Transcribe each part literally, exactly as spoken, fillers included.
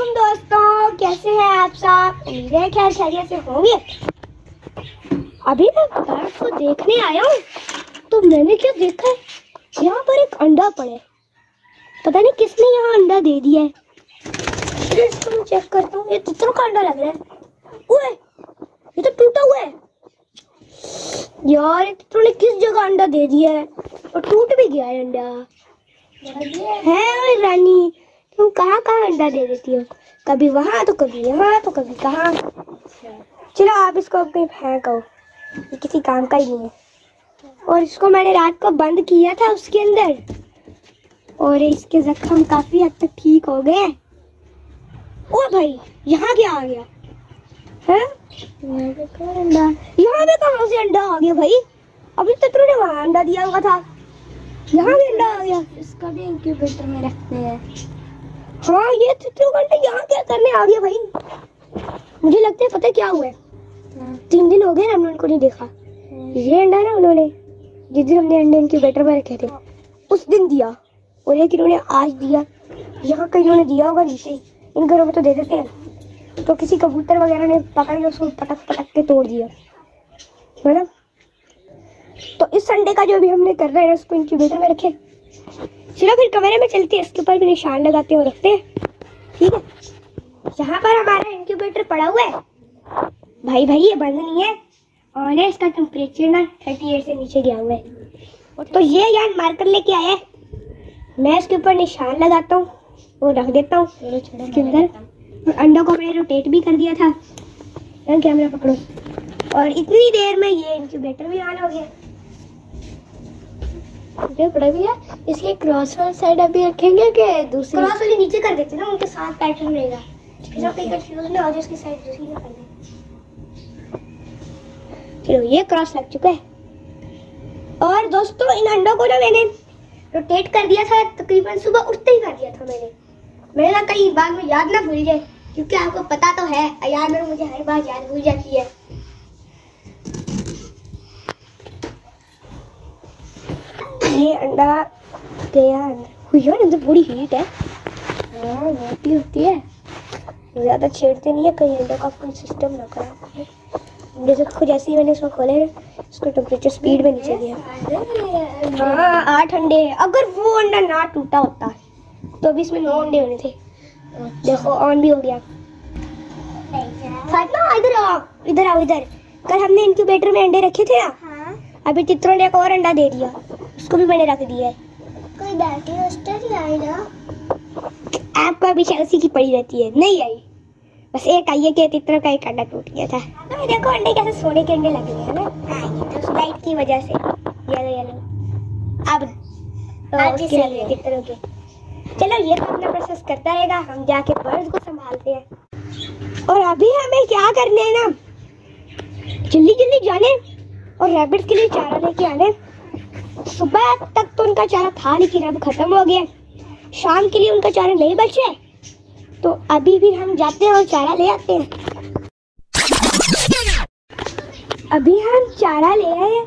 वालेकुम दोस्तों, कैसे हैं आप सब। उम्मीद है खैर खैरियत से होंगे। अभी मैं पार्क को देखने आया हूँ तो मैंने क्या देखा है, यहाँ पर एक अंडा पड़ा है। पता नहीं किसने यहाँ अंडा दे दिया है। इसको मैं चेक करता हूँ, ये तितरों का अंडा लग रहा है। ओए, ये तो टूटा हुआ है यार। ये तितरों ने किस जगह अंडा दे दिया है और टूट भी गया है अंडा। है रानी, तुम कहाँ कहाँ अंडा दे देती हो, कभी वहाँ तो कभी यहाँ तो कभी कहाँ। चलो आप इसको कहीं फेंको, ये किसी काम का ही नहीं है। और इसको मैंने रात को बंद किया था उसके अंदर, और इसके जख्म काफ़ी हद तक ठीक हो गए। ओ भाई, यहाँ क्या आ गया है? अंडा यहाँ पे कहाँ से अंडा आ गया भाई? अभी तितरों ने वहाँ अंडा दिया हुआ था, यहाँ भी अंडा आ गया। इसका भी इंक्यूबेटर में रखते हैं। हाँ, ये तितरों का अंडा यहाँ क्या करने आ गया भाई? मुझे लगता है पता है क्या हुआ है, तीन दिन हो गए ना हमने उनको नहीं देखा। ये अंडा ना उन्होंने जिस दिन हमने अंडे इंक्यूबेटर में रखे थे उस दिन दिया, और एक इन्होंने आज दिया। यहाँ का इन्होंने दिया होगा नीचे, इन घरों में तो दे देते हैं। तो किसी कबूतर वगैरह ने पकड़ के उसको पटक पटक के तोड़ दिया है ना। तो इस अंडे का जो अभी हमने कर रहे हैं उसको इंक्यूबेटर में रखे। चलो फिर कमरे में चलते हैं, इसके ऊपर भी निशान लगाते हैं और रखते हैं, ठीक है। यहाँ पर हमारा इंक्यूबेटर पड़ा हुआ है भाई। भाई ये बंद नहीं है, और है इसका टेम्परेचर ना अड़तीस से नीचे गया हुआ है। तो ये यार मार्कर लेके आया है, मैं इसके ऊपर निशान लगाता हूँ और रख देता हूँ इसके अंदर। और अंडों को मैंने रोटेट भी कर दिया था। कैमरा पकड़ो। और इतनी देर में ये इंक्यूबेटर भी ऑन हो गया। बड़ा भैया, इसके क्रॉस वाली साइड अभी रखेंगे कि दूसरी? क्रॉस वाली नीचे कर देते हैं ना, उनके साथ पैटर्न रहेगा। चलो ये क्रॉस लग चुका है। और दोस्तों इन अंडों को ना मैंने रोटेट कर दिया था, तकरीबन सुबह उठते ही कर दिया था मैंने। मैंने ना कहीं बार में याद ना भूल जाए, क्योंकि आपको पता तो है याद में मुझे हर बार याद भूल जाती है। ये अंडा गया अंदर। अंदर पूरी हीट है, मोटी होती है, ज़्यादा छेड़ते नहीं है। कहीं अंडे का कोई सिस्टम ना खराब। जैसे खुद ऐसे ही मैंने इसको खोले, इसको टेम्परेचर स्पीड में नीचे गया। हाँ, आठ अंडे। अगर वो अंडा ना टूटा होता तो अभी इसमें नौ अंडे होने थे। देखो ऑन भी हो गया। फातिमा इधर आओ, इधर आओ, इधर। कल हमने इंक्यूबेटर में अंडे रखे थे ना, अभी तितरों ने एक और अंडा दे दिया, उसको भी मैंने रख दिया है। कोई बैटरी होस्टर आई ना? आपको अभी उसी की पड़ी रहती है, नहीं आई। बस एक आई है कि तितरों का एक अंडा टूट गया था। तो देखो अंडे कैसे सोने के अंडे लगे हैं ना। ये तो लाइट की वजह से येलो येलो। अब तितरों के चलो ये तो अपना प्रोसेस करता रहेगा। हम जाके बर्ड्स को संभालते हैं। और अभी हमें क्या करना है ना, जल्दी जल्दी जाने और रैबिट्स के लिए चारा लेके आने। सुबह तक तो उनका चारा था लेकिन अब खत्म हो गया। शाम के लिए उनका चारा नहीं बचा है, तो अभी भी हम जाते हैं और चारा ले आते हैं। अभी हम चारा ले आए हैं।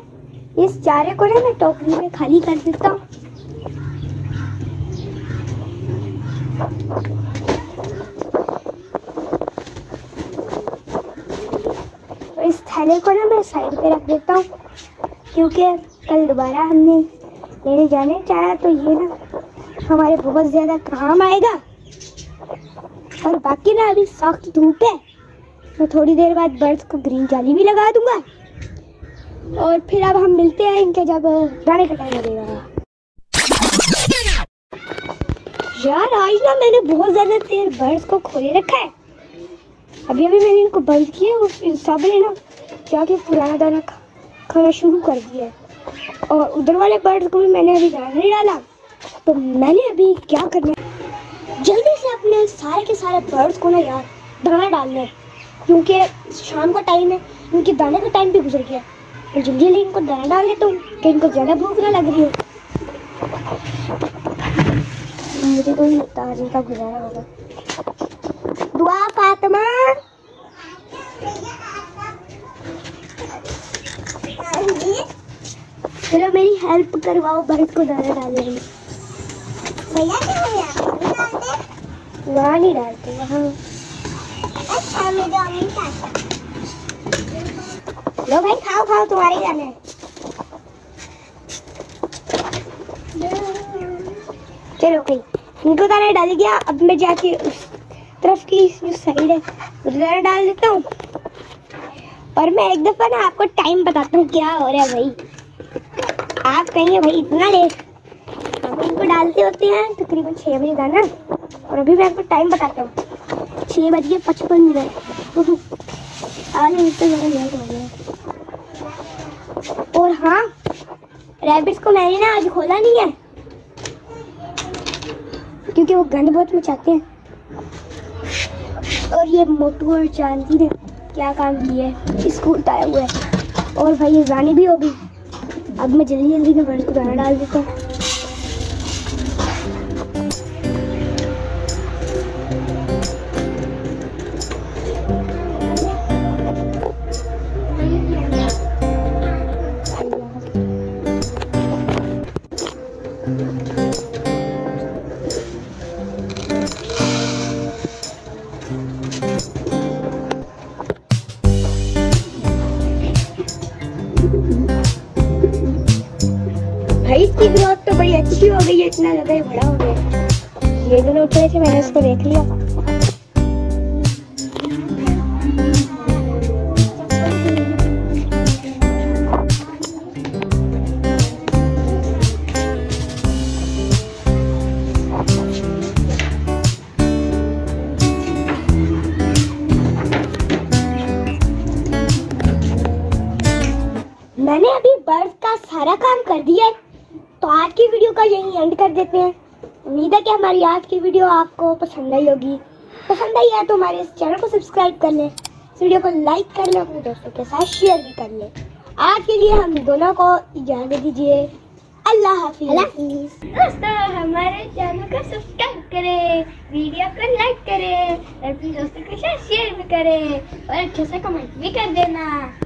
इस चारे को ना मैं टोकरी में खाली कर देता हूँ। इस थैले को ना मैं साइड पे रख देता हूँ, क्योंकि कल दोबारा हमने लेने जाने चाहा तो ये ना हमारे बहुत ज़्यादा काम आएगा। और बाकी ना अभी सख्त धूप है, मैं थोड़ी देर बाद बर्ड्स को ग्रीन जाली भी लगा दूंगा। और फिर अब हम मिलते हैं इनके जब दाने का टाइम लगेगा। यार आज ना मैंने बहुत ज़्यादा देर बर्ड्स को खोले रखा है। अभी अभी मैंने इनको बंद किया, उस सब ने ना जाके पुराना दाना खाना शुरू कर दिया। और उधर वाले बर्ड्स को भी मैंने अभी दाना नहीं डाला। तो मैंने अभी क्या करना है, जल्दी से अपने सारे के सारे बर्ड्स को ना यार दाना डालना है, क्योंकि शाम का टाइम है, इनके दाने का टाइम भी गुजर गया। और जल्दी जल्दी इनको दाना डाल देता हूँ कि इनको ज़्यादा भूख ना लग रही हो। मुझे कोई ताज का गुजारा होगा, दुआ फातिमा। चलो मेरी हेल्प करवाओ बर्ड को दाना डालने में। भैया वहाँ नहीं डालते, वहाँ। अच्छा लो भाई, खाओ खाओ, तुम्हारे जाने है। चलो भाई, इनको दाना डाल दिया। अब मैं जाके उस तरफ की जो साइड है उधर डाल देता हूँ, और मैं एक दफा ना आपको टाइम बताता हूँ क्या हो रहा है भाई। आप कहेंगे भाई इतना लेट, हम इनको डालते होते हैं तकरीबन छः बजे दाना, और अभी मैं आपको टाइम बताता हूँ छः बज के पचपन मिनट आज तो लेट हो गया। और हाँ, रैबिट्स को मैंने ना आज खोला नहीं है क्योंकि वो गंद बहुत मचाते हैं। और ये मोटू और चांदी ने क्या काम किया, स्कूल आया हुआ है। और भाई ये जाने भी होगी। अब मैं जल्दी जल्दी में बर्ड को दाना डाल देता हूँ। इसकी ग्रोथ तो बड़ी अच्छी हो गई है, इतना ज्यादा बड़ा हो गया। ये दोनों उठ रहे थे, मैंने उसको देख लिया। मैंने अभी बर्ड का सारा काम कर दिया है, तो आज की वीडियो का यही एंड कर देते हैं। उम्मीद है कि हमारी आज की वीडियो आपको पसंद आई होगी। पसंद आई है तो हमारे इस चैनल को सब्सक्राइब कर लें, इस वीडियो को लाइक कर लें, अपने दोस्तों के साथ शेयर भी कर लें। आज के लिए हम दोनों को इजाज़त दीजिए। अल्लाह हाफिज़। दोस्तों, हमारे चैनल को सब्सक्राइब करें, वीडियो को लाइक करें, अपने दोस्तों के साथ शेयर भी करें, और अच्छे से कमेंट भी कर देना।